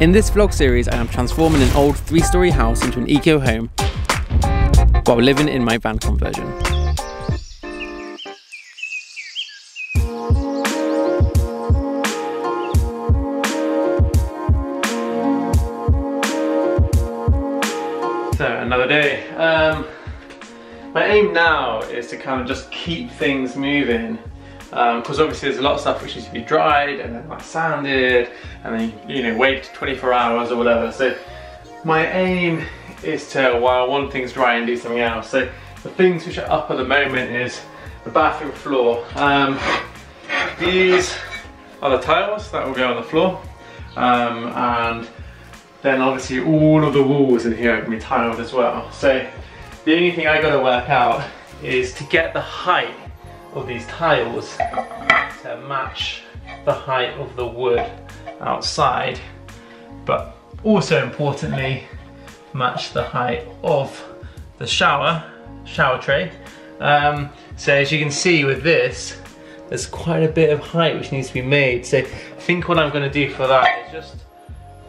In this vlog series, I am transforming an old 3-story house into an eco home while living in my van conversion. So, another day. My aim now is to kind of just keep things moving, because obviously there's a lot of stuff which needs to be dried and then like sanded and then, you know, wait 24 hours or whatever. So my aim is to, while one thing's dry, and do something else. So the things which are up at the moment is the bathroom floor. These are the tiles that will go on the floor, and then obviously all of the walls in here can be tiled as well. So the only thing I gotta work out is to get the height of these tiles to match the height of the wood outside, but also importantly match the height of the shower tray. So as you can see with this, there's quite a bit of height which needs to be made. So I think what I'm gonna do for that is just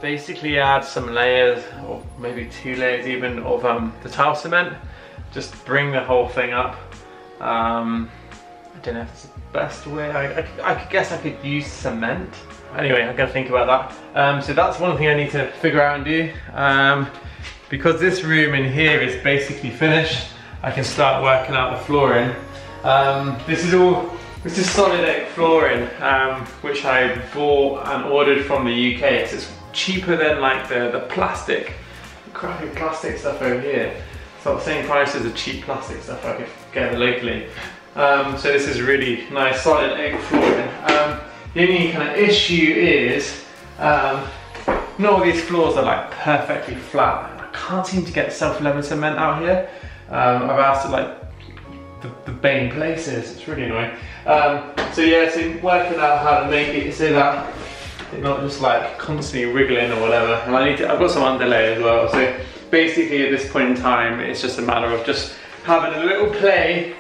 basically add some layers, or maybe 2 layers even, of the tile cement. Just bring the whole thing up. I don't know if it's the best way. I guess I could use cement. Anyway, I'm gonna think about that. So that's one thing I need to figure out and do. Because this room in here is basically finished, I can start working out the flooring. This is solid oak flooring, which I bought and ordered from the UK. So it's cheaper than like the plastic, crappy plastic stuff over here. It's not the same price as the cheap plastic stuff I could get locally. So this is really nice solid oak flooring. The only kind of issue is not all these floors are like perfectly flat. I can't seem to get self-leveling cement out here. I've asked it like the bane places. It's really annoying. So yeah, so working out how to make it so that they're not just like constantly wriggling or whatever. And I've got some underlay as well. So basically at this point in time, it's just a matter of just having a little play,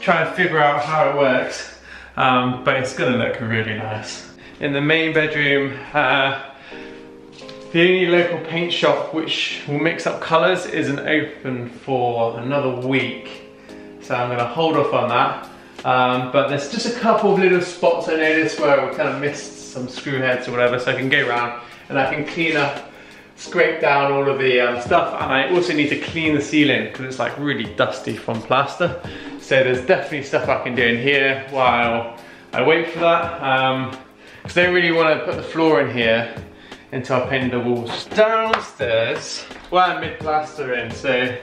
trying to figure out how it works. But it's gonna look really nice. In the main bedroom, the only local paint shop which will mix up colours isn't open for another week. So I'm gonna hold off on that. But there's just a couple of little spots I noticed where we kind of missed some screw heads or whatever, so I can go around and I can clean up, scrape down all of the stuff, and I also need to clean the ceiling because it's like really dusty from plaster. So there's definitely stuff I can do in here while I wait for that. Because I don't really want to put the floor in here until I paint the walls. Downstairs, well, I'm mid-plastering, so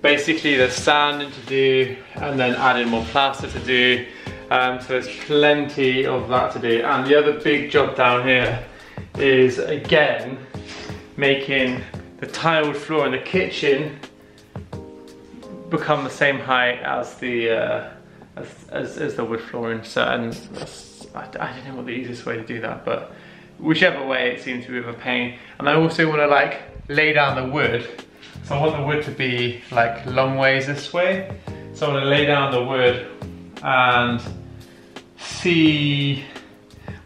basically there's sanding to do and then adding more plaster to do. So there's plenty of that to do. And the other big job down here is, again, making the tiled floor in the kitchen become the same height as the as the wood flooring. So, and I don't know what the easiest way to do that, but whichever way it seems to be a pain. And I also want to like lay down the wood. So I want the wood to be like long ways this way. So I want to lay down the wood and see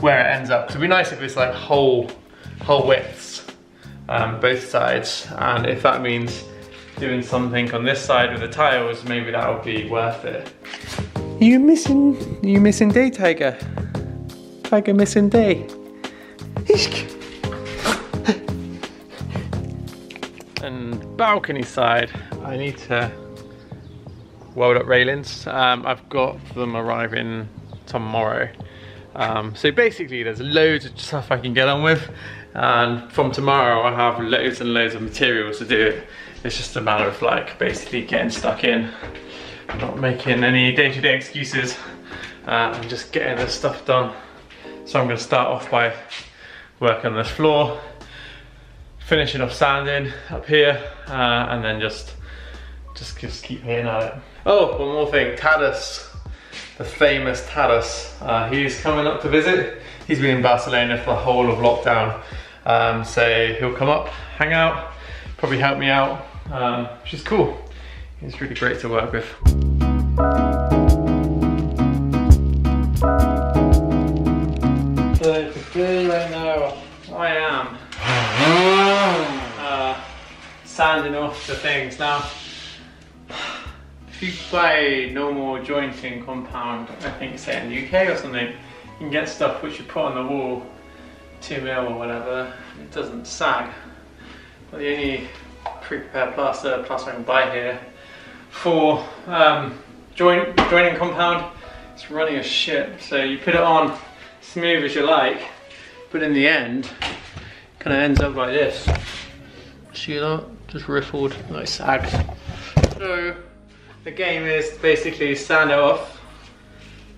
where it ends up. 'Cause it'd be nice if it's like whole widths, both sides. And if that means doing something on this side with the tiles, maybe that would be worth it. You missing day, Tiger. Tiger missing day. And balcony side, I need to weld up railings. I've got them arriving tomorrow. So basically there's loads of stuff I can get on with, and from tomorrow I have loads and loads of materials to do it. It's just a matter of like basically getting stuck in, not making any day-to-day excuses, and just getting this stuff done. So I'm gonna start off by working on this floor, finishing off sanding up here, and then just keep hitting at it. Oh, one more thing, Tadas, the famous Tadas, he's coming up to visit. He's been in Barcelona for the whole of lockdown. So he'll come up, hang out, probably help me out, which is cool. He's really great to work with. So today right now, I am the things. Now, if you buy normal jointing compound, I think say in the UK or something, you can get stuff which you put on the wall, 2mm or whatever, it doesn't sag. But the only pre-prepared plaster I can buy here for joining compound, it's running a shit. So you put it on smooth as you like, but in the end, it kind of ends up like this. See that? Just riffled, like sag. So the game is basically sand it off,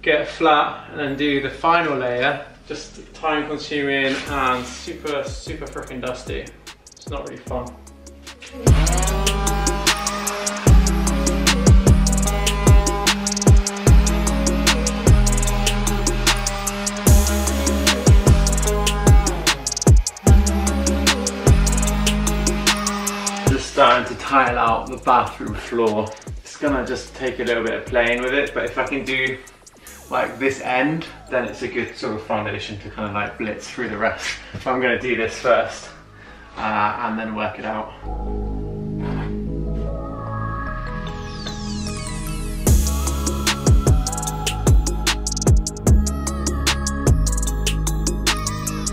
get it flat, and then do the final layer. Just time consuming and super, super freaking dusty. It's not really fun. Just starting to tile out the bathroom floor. It's gonna just take a little bit of playing with it, but if I can do like this end, then it's a good sort of foundation to kind of like blitz through the rest. So I'm gonna do this first and then work it out.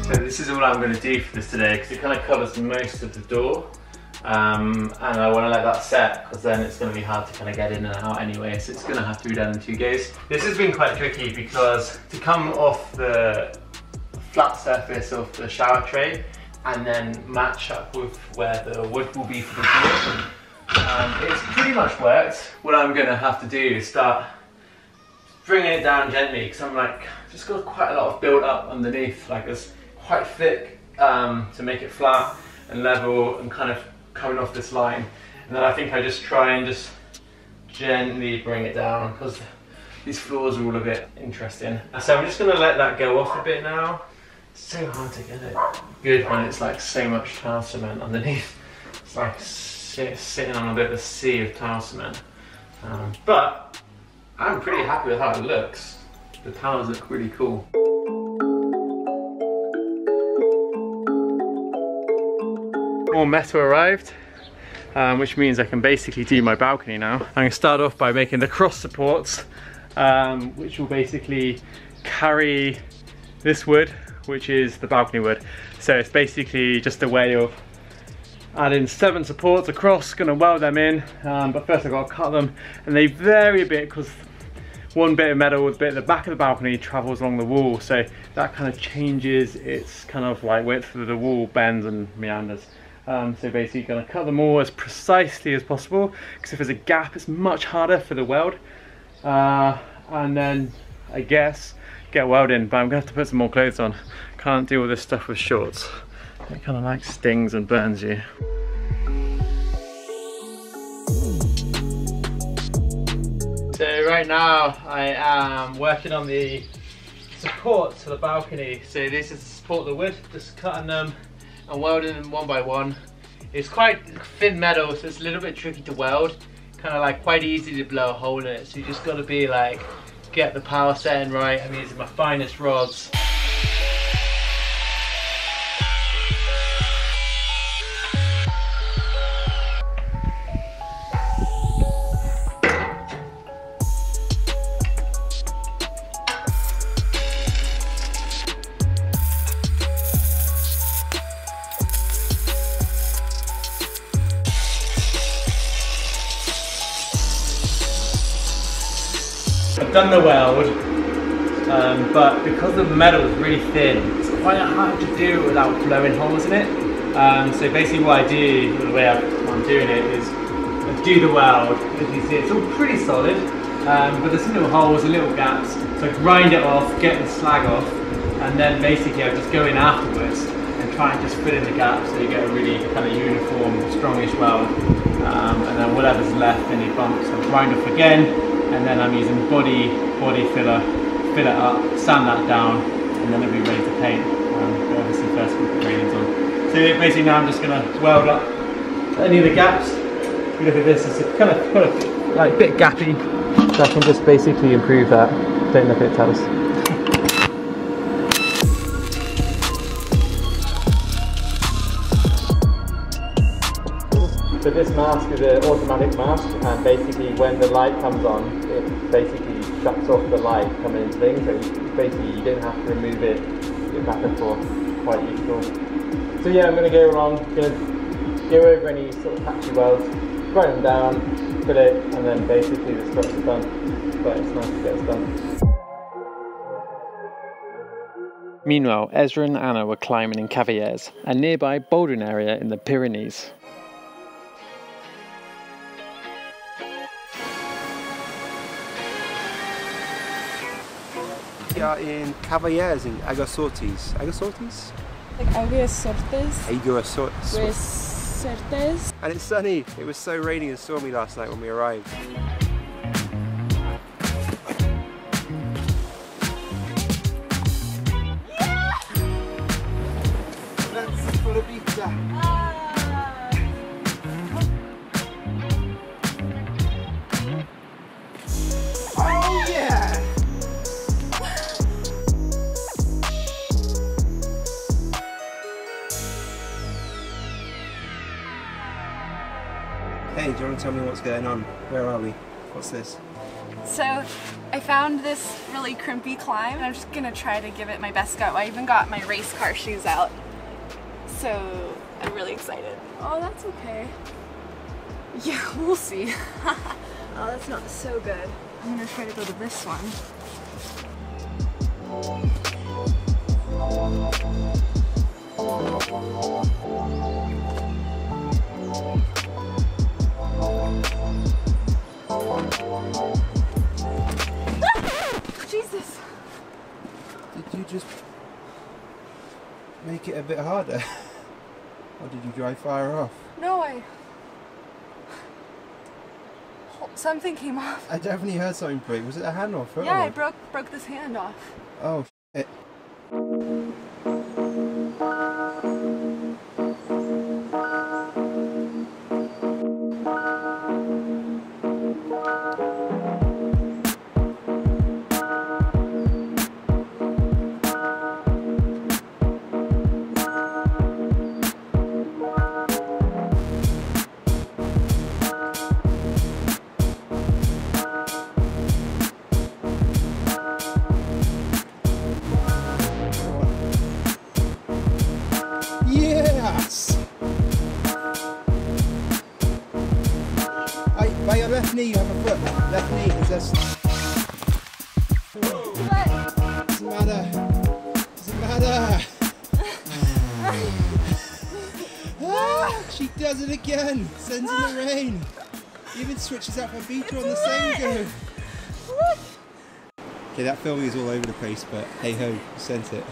So this is all I'm gonna do for this today because it kind of covers most of the door. And I want to let that set because then it's going to be hard to kind of get in and out anyway, so it's going to have to be done in 2 days. This has been quite tricky because to come off the flat surface of the shower tray and then match up with where the wood will be for the floor, it's pretty much worked. What I'm going to have to do is start bringing it down gently because I'm like, just got quite a lot of build up underneath, like it's quite thick to make it flat and level and kind of coming off this line, and then I think I just try and just gently bring it down because these floors are all a bit interesting. So I'm just going to let that go off a bit now. It's so hard to get it good when it's like so much tile cement underneath. It's like sitting on a bit of a sea of tile cement. But I'm pretty happy with how it looks. The tiles look really cool. More metal arrived, which means I can basically do my balcony now. I'm going to start off by making the cross supports, which will basically carry this wood, which is the balcony wood. So it's basically just a way of adding 7 supports across, going to weld them in, but first I've got to cut them, and they vary a bit because one bit of metal with a bit at the back of the balcony travels along the wall, so that kind of changes its kind of like width of the wall, bends and meanders. So basically you're going to cut them all as precisely as possible because if there's a gap it's much harder for the weld, and then I guess get welding, but I'm going to have to put some more clothes on. Can't do all this stuff with shorts, it kind of like stings and burns you. So right now I am working on the support to the balcony. So this is to support the wood, just cutting them and welding them one by one. It's quite thin metal, so it's a little bit tricky to weld. Kind of like quite easy to blow a hole in it. So you just got to be like, get the power setting right. I mean, these are my finest rods. Done the weld, but because the metal is really thin, it's quite hard to do it without blowing holes in it. So basically what I do, the way I'm doing it, is I do the weld. As you see, it's all pretty solid, but there's some little holes, little gaps, so I grind it off, get the slag off, and then basically I just go in afterwards and try and just fill in the gaps so you get a really kind of uniform, strongish weld, and then whatever's left, any bumps, I grind off again, and then I'm using body filler, fill it up, sand that down, and then it'll be ready to paint. But obviously first we'll put gratings on. So basically now I'm just going to weld up any of the gaps. If you look at this, it's kind of like a bit gappy. So I can just basically improve that. Don't look at it, Tadas. So this mask is an automatic mask, and basically when the light comes on, it basically shuts off the light coming into things, so basically you don't have to remove it back and forth. Quite useful. So yeah, I'm going to go around, going to go over any sort of patchy welds, write them down, fill it, and then basically the structure's done, but it's nice to get it done. Meanwhile, Ezra and Anna were climbing in Caviers, a nearby bouldering area in the Pyrenees. We are in Cavallers in Aigüestortes. Aigüestortes? Like Aigüestortes. Aigüestortes. And it's sunny. It was so rainy and stormy last night when we arrived. Hey, do you want to tell me what's going on? Where are we? What's this? So, I found this really crimpy climb, and I'm just going to try to give it my best go. I even got my race car shoes out, so I'm really excited. Oh, that's okay. Yeah, we'll see. Oh, that's not so good. I'm going to try to go to this one. Jesus! Did you just make it a bit harder? Or did you drive far off? No, something came off. I definitely heard something break. Was it a hand off? Yeah, I broke this hand off. Oh, shit. By your left knee you have a foot. Left knee is just... Doesn't matter. Doesn't matter. Ah, she does it again. Sends in the rain. Even switches up her beater on the same go. Okay, that filming is all over the place, but hey ho, you sent it.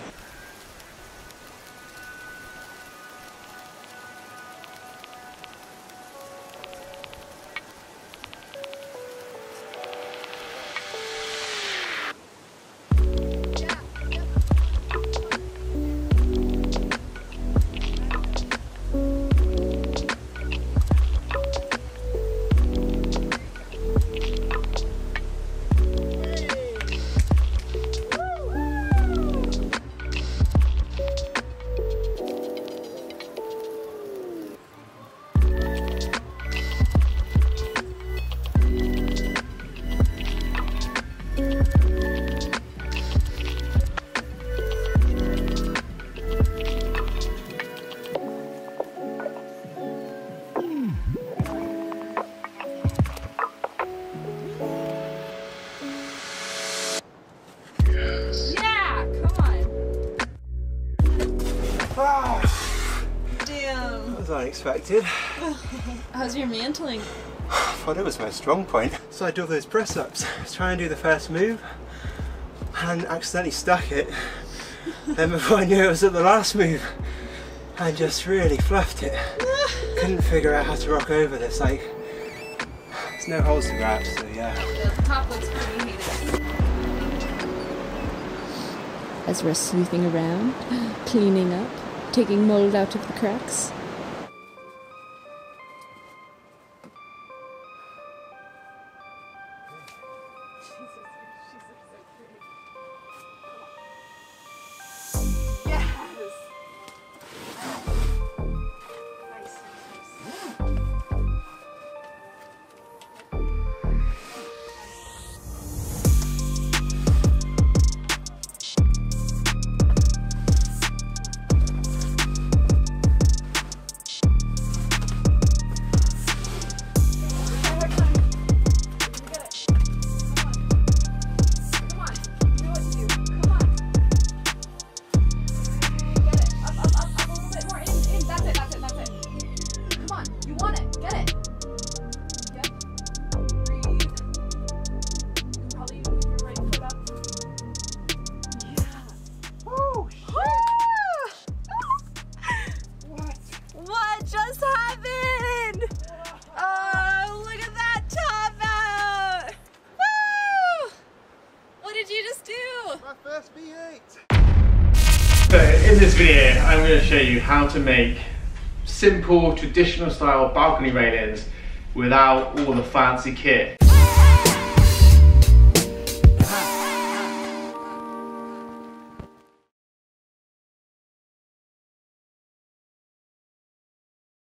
Unexpected. How's your mantling? I thought it was my strong point. So I did those press ups. I was trying to do the first move and accidentally stuck it. Then before I knew it, was at the last move and just really fluffed it. Couldn't figure out how to rock over this. Like, there's no holes to grab, so yeah. The top looks pretty heated. Ezra's sleuthing around, cleaning up, taking mold out of the cracks. Yes! Nice. In this video, I'm going to show you how to make simple, traditional style balcony railings without all the fancy kit.